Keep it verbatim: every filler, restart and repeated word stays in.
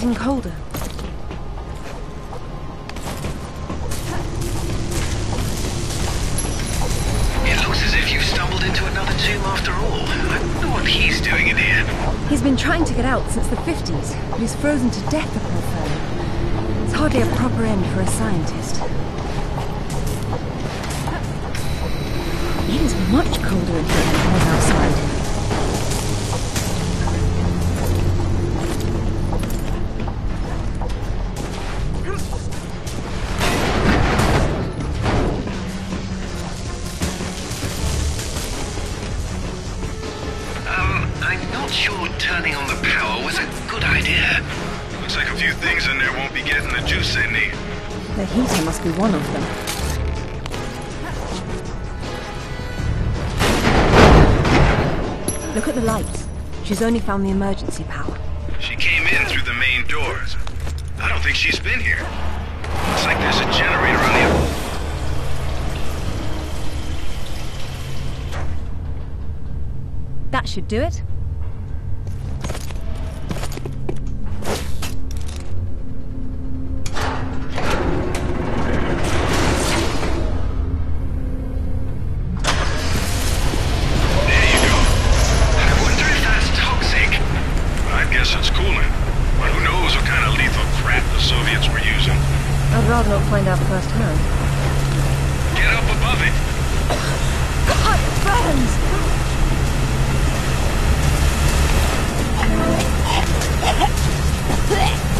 getting colder. It looks as if you've stumbled into another tomb after all. I wonder what he's doing in here. He's been trying to get out since the fifties, but he's frozen to death, the poor fellow. It's hardly a proper end for a scientist. It is much colder in here than it was outside. One of them. Look at the lights. She's only found the emergency power. She came in through the main doors. I don't think she's been here. Looks like there's a generator on the other. That should do it. Blech!